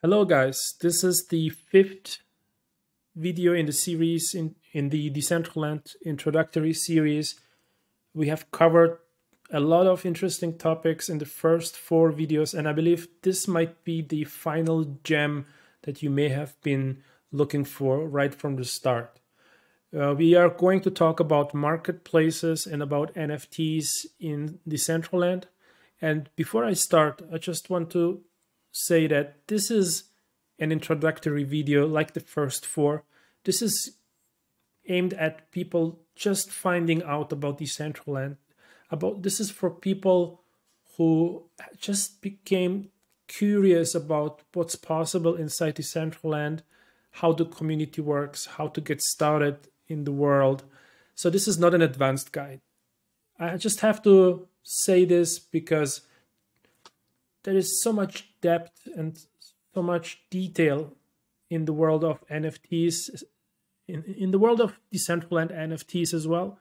Hello guys, this is the 5th video in the series, in the Decentraland introductory series. We have covered a lot of interesting topics in the first 4 videos, and I believe this might be the final gem that you may have been looking for right from the start. We are going to talk about marketplaces and about NFTs in Decentraland. And before I start, I just want to say that this is an introductory video like the first 4. This is aimed at people just finding out about Decentraland. This is for people who just became curious about what's possible inside Decentraland, how the community works, how to get started in the world. So this is not an advanced guide. I just have to say this because there is so much depth and so much detail in the world of NFTs, in the world of Decentraland NFTs as well,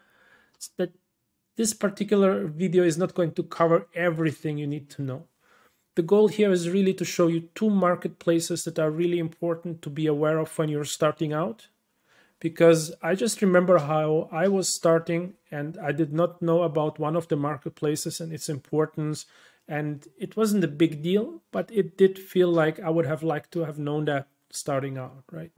that this particular video is not going to cover everything you need to know. The goal here is really to show you 2 marketplaces that are really important to be aware of when you're starting out, because I just remember how I was starting and I did not know about one of the marketplaces and its importance. And it wasn't a big deal, but it did feel like I would have liked to have known that starting out, right?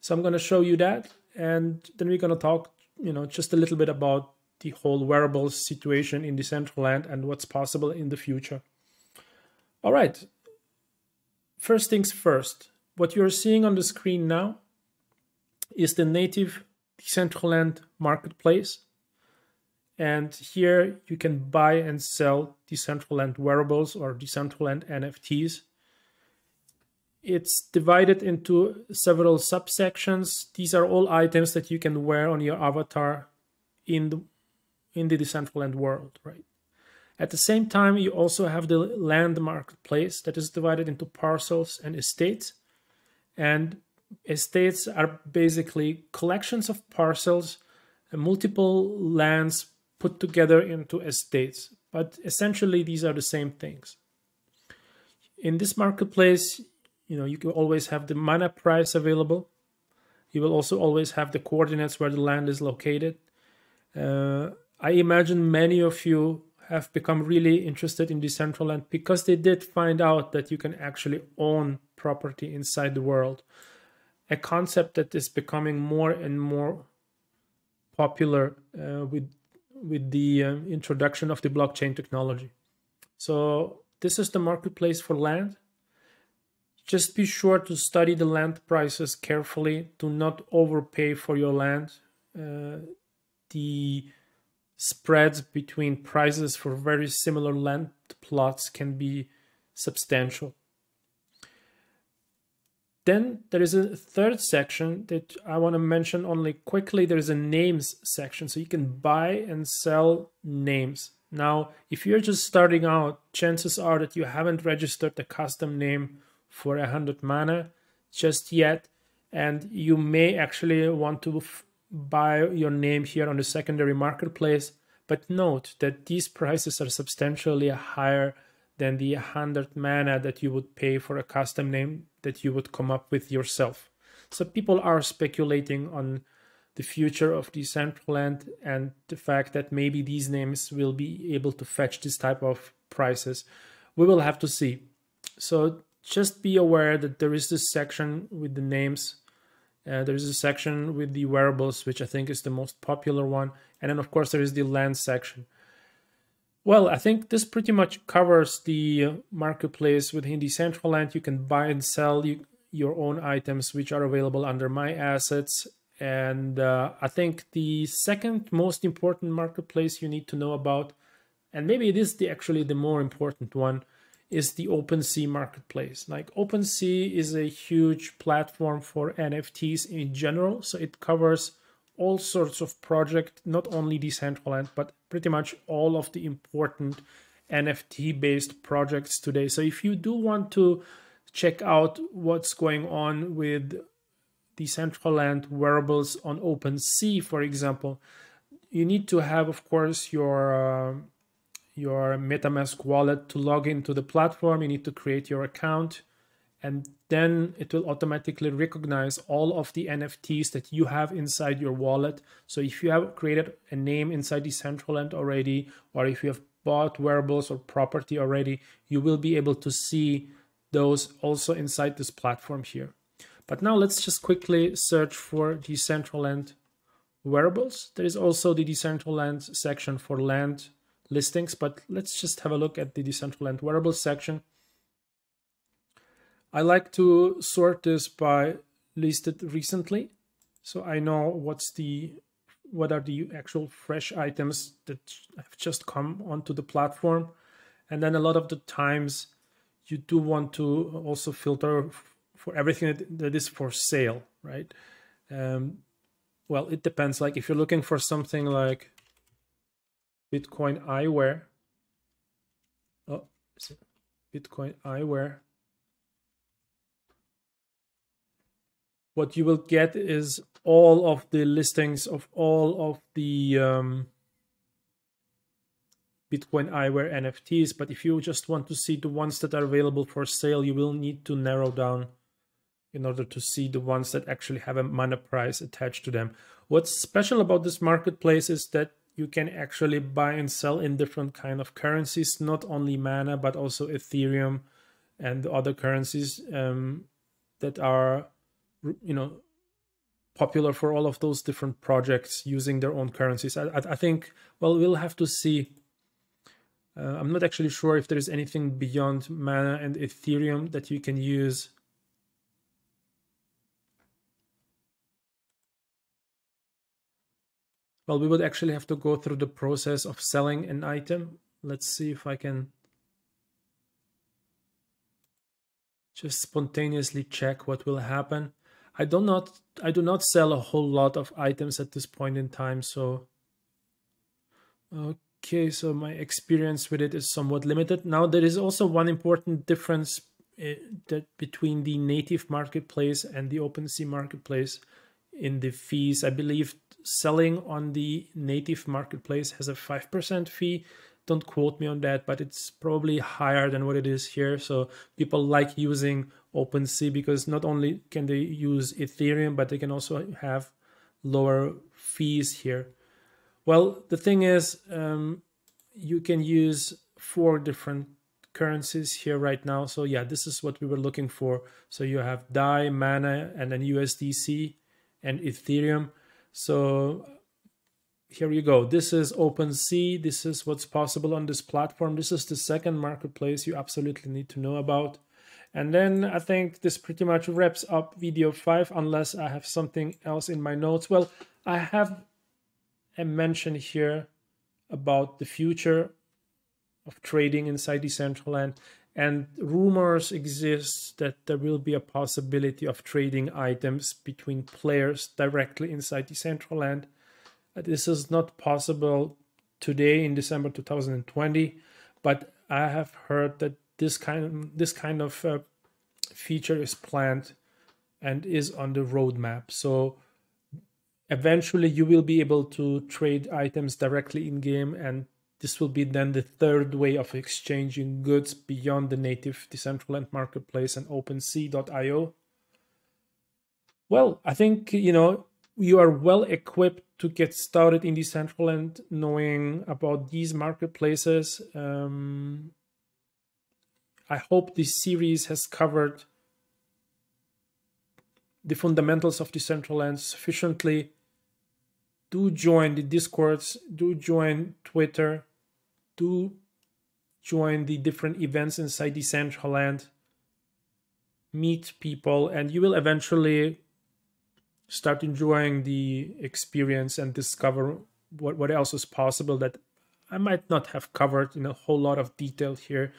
So I'm going to show you that, and then we're going to talk, you know, just a little bit about the whole wearables situation in Decentraland and what's possible in the future. All right. First things first, what you're seeing on the screen now is the native Decentraland marketplace. And here you can buy and sell Decentraland wearables or Decentraland NFTs. It's divided into several subsections. These are all items that you can wear on your avatar in the Decentraland world, right? At the same time, you also have the land marketplace that is divided into parcels and estates. And estates are basically collections of parcels and multiple lands put together into estates, but essentially these are the same things. In this marketplace, you know, you can always have the MANA price available. You will also always have the coordinates where the land is located. I imagine many of you have become really interested in Decentraland because they did find out that you can actually own property inside the world, a concept that is becoming more and more popular with the introduction of the blockchain technology. So this is the marketplace for land. Just be sure to study the land prices carefully. Do not overpay for your land. The spreads between prices for very similar land plots can be substantial. Then there is a third section that I want to mention only quickly. There is a names section, so you can buy and sell names. Now, if you're just starting out, chances are that you haven't registered a custom name for 100 mana just yet, and you may actually want to buy your name here on the secondary marketplace. But note that these prices are substantially higher than the 100 mana that you would pay for a custom name that you would come up with yourself. So people are speculating on the future of Decentraland and the fact that maybe these names will be able to fetch this type of prices. We will have to see. So just be aware that there is this section with the names. There is a section with the wearables, which I think is the most popular one. And then of course there is the land section. Well, I think this pretty much covers the marketplace within Decentraland. You can buy and sell your own items, which are available under My Assets. And I think the second most important marketplace you need to know about, and maybe it is actually the more important one, is the OpenSea marketplace. Like, OpenSea is a huge platform for NFTs in general, so it covers all sorts of projects, not only Decentraland, but pretty much all of the important NFT-based projects today. So if you do want to check out what's going on with Decentraland wearables on OpenSea, for example, you need to have, of course, your MetaMask wallet to log into the platform. You need to create your account. and then it will automatically recognize all of the NFTs that you have inside your wallet. So if you have created a name inside Decentraland already, or if you have bought wearables or property already, you will be able to see those also inside this platform here. But now let's just quickly search for Decentraland wearables. There is also the Decentraland section for land listings, but let's just have a look at the Decentraland wearables section. I like to sort this by listed recently, so I know what are the actual fresh items that have just come onto the platform. And then a lot of the times you do want to also filter for everything that is for sale, right? Well, it depends. Like if you're looking for something like Bitcoin eyewear, what you will get is all of the listings of all of the Bitcoin eyewear NFTs. But if you just want to see the ones that are available for sale, you will need to narrow down in order to see the ones that actually have a MANA price attached to them. What's special about this marketplace is that you can actually buy and sell in different kind of currencies, not only MANA, but also Ethereum and other currencies that are, you know, popular for all of those different projects using their own currencies. I think, well, we'll have to see. I'm not actually sure if there is anything beyond MANA and Ethereum that you can use. Well, we would actually have to go through the process of selling an item. Let's see if I can just spontaneously check what will happen. I do not sell a whole lot of items at this point in time, so okay, so my experience with it is somewhat limited. Now there is also one important difference that between the native marketplace and the OpenSea marketplace in the fees. I believe selling on the native marketplace has a 5% fee. Don't quote me on that, but it's probably higher than what it is here. So people like using OpenSea because not only can they use Ethereum, but they can also have lower fees here. Well, the thing is, you can use 4 different currencies here right now. So yeah, this is what we were looking for. So you have Dai, MANA, and then USDC and Ethereum. So here you go. This is OpenSea. This is what's possible on this platform. This is the second marketplace you absolutely need to know about. And then I think this pretty much wraps up video 5, unless I have something else in my notes. Well, I have a mention here about the future of trading inside Decentraland, and rumors exist that there will be a possibility of trading items between players directly inside Decentraland. This is not possible today in December 2020, but I have heard that this kind of feature is planned and is on the roadmap. So eventually you will be able to trade items directly in game, and this will be then the third way of exchanging goods beyond the native Decentraland marketplace and OpenSea.io. Well, I think, you know, you are well equipped to get started in Decentraland knowing about these marketplaces. I hope this series has covered the fundamentals of Decentraland sufficiently. Do join the Discords, do join Twitter, do join the different events inside Decentraland. Meet people, and you will eventually start enjoying the experience and discover what else is possible that I might not have covered in a whole lot of detail here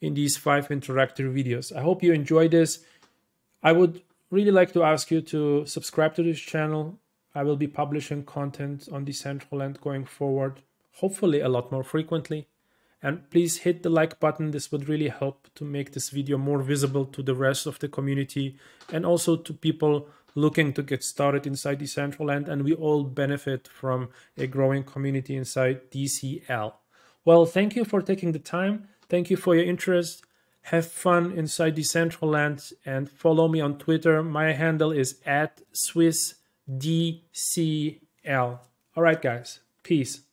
in these 5 interactive videos. I hope you enjoyed this. I would really like to ask you to subscribe to this channel. I will be publishing content on Decentraland going forward, hopefully a lot more frequently. And please hit the like button. This would really help to make this video more visible to the rest of the community and also to people looking to get started inside Decentraland, and we all benefit from a growing community inside DCL. Well, thank you for taking the time. Thank you for your interest. Have fun inside Decentraland and follow me on Twitter. My handle is @SwissDCL. All right, guys. Peace.